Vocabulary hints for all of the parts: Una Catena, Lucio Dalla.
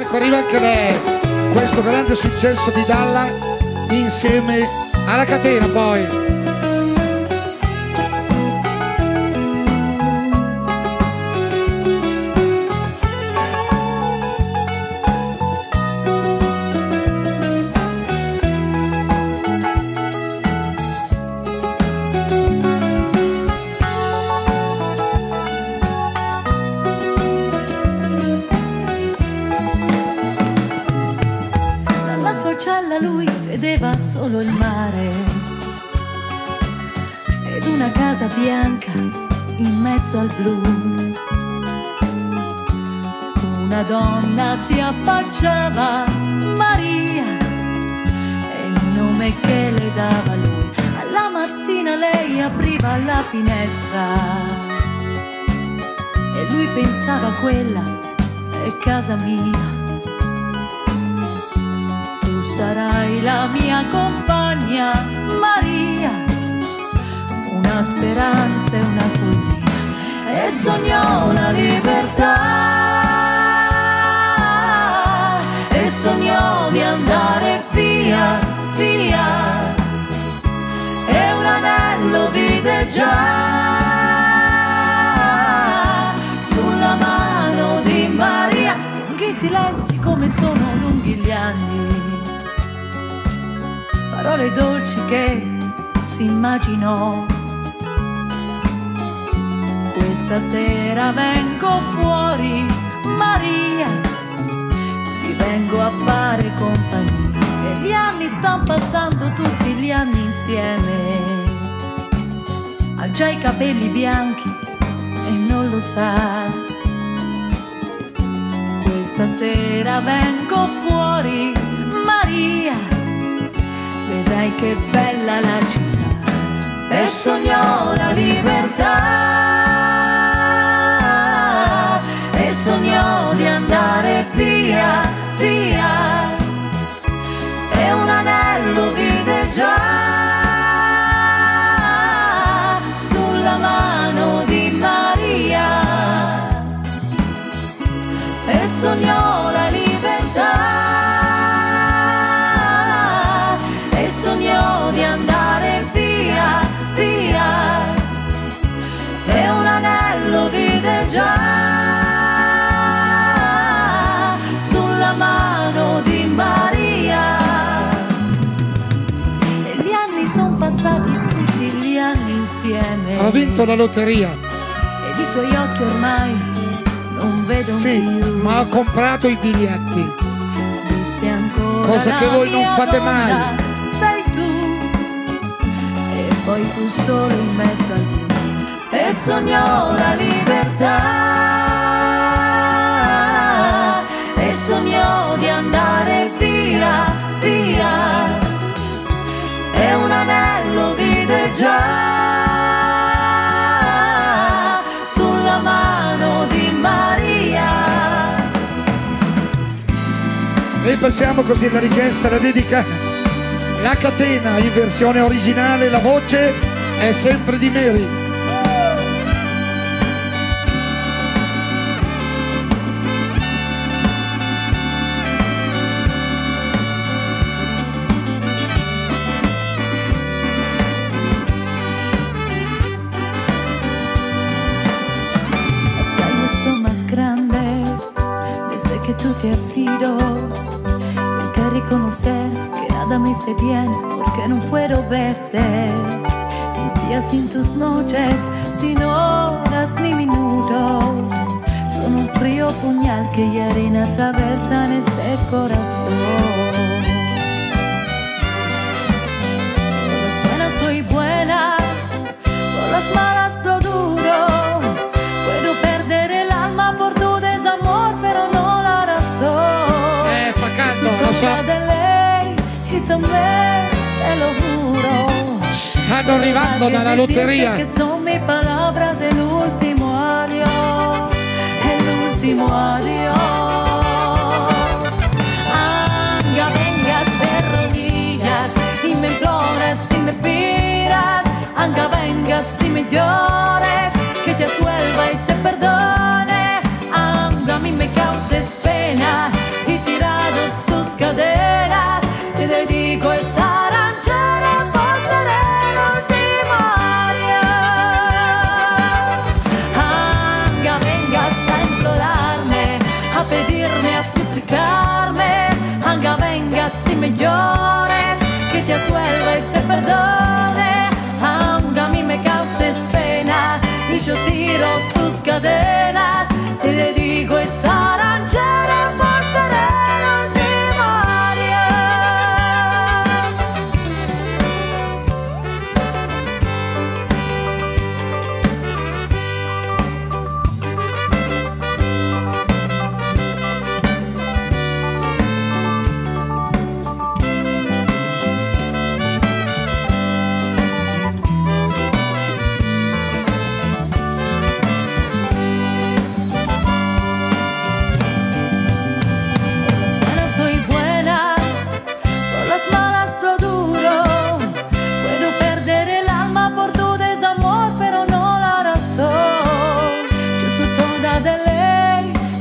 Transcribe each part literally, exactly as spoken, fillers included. Ecco, arriva anche lei, questo grande successo di Dalla insieme alla catena poi. Dalla lui vedeva solo il mare ed una casa bianca in mezzo al blu. Una donna si affacciava, Maria, è il nome che le dava lui. Alla mattina lei apriva la finestra e lui pensava, quella è casa mia. Sarai la mia compagna, Maria, una speranza e una follia. E sognò una libertà, e sognò di andare via, via. E un anello vide già sulla mano di Maria. Lunghi silenzi come sono lunghi gli anni, parole dolci che si immaginò. Questa sera vengo fuori, Maria, ti vengo a fare compagnia. E gli anni stanno passando, tutti gli anni insieme. Ha già i capelli bianchi e non lo sa. Questa sera vengo fuori, Maria, vedrai che bella la città. E sognò la libertà, e sognò di andare via, via. E un anello vide già sulla mano di Maria. E sognò la libertà, sognò di andare via, via. E un anello vide già sulla mano di Maria. E gli anni sono passati, tutti gli anni insieme. Ha vinto la lotteria. E i suoi occhi ormai non vedono sì, più. Sì, ma ha comprato i biglietti. Disse ancora, cosa che voi non fate mai. Poi tu solo in mezzo al blu. E sognò la libertà, e sognò di andare via, via. E un anello vide già sulla mano di Maria. E passiamo così alla richiesta, la dedica. La catena in versione originale, la voce è sempre di Mary. Las calles son más grandes desde que tú te has ido. Hay que reconocer nada me hice bien porque no puedo verte. Mis días sin tus noches, sin horas ni minutos, son un frío puñal que hieren y atraviesan este corazón. Por las buenas soy buena, por las malas lo duro. Puedo perder el alma por tu desamor, pero no la razón. Eh, facando, lo so. También te lo juro. Stanno arrivando dalla lotteria. Che sono mie palabras el último adiós, el último adiós. Anga, vengas de rodillas y me imploras y me pidas. Anga, vengas y me llores, que te suelva y te perdone. Anga, a mí me causes pena. ella vuelva y se perdone, aún a mí me causes pena y yo tiro sus cadenas, te le digo esta aranciera por serenos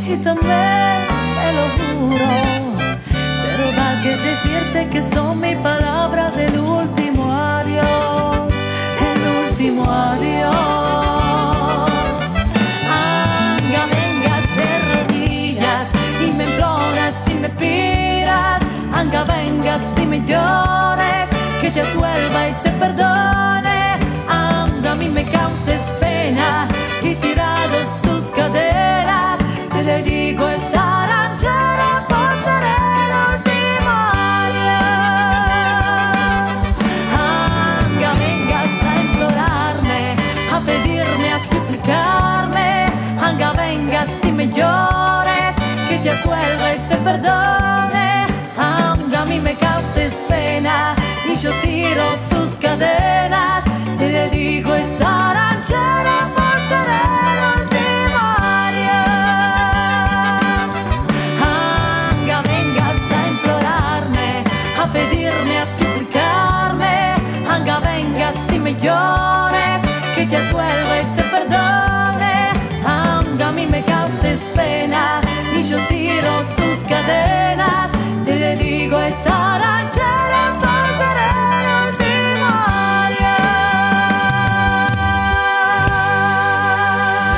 y también, te lo juro, pero va que decirte que son mis palabras el último adiós, el último adiós. Anga, vengas de rodillas y me imploras y me pidas, anga, vengas y me llores, que te vuelva y te perdone, anda, a mí me causes pena y tirados tus caderas, te digo esta aranciera por ser el adiós. Anga, vengas a implorarme, a pedirme, a suplicarme, anga, vengas y me llores, que te vuelva y te perdone, anga, a mí me causes pena y yo tiro tus cadenas, te digo esta aranciera por ser el adiós. A pedirme, a suplicarme, anga, vengas y me llores, que te vuelva y te perdone, anga, a mí me causes pena y yo tiro tus cadenas, te digo esta aranciera por ser el último adiós.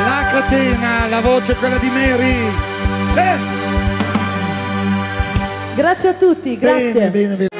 La catena, la voce è quella di Mary. Sì. Grazie a tutti, grazie. Bene, bene, bene.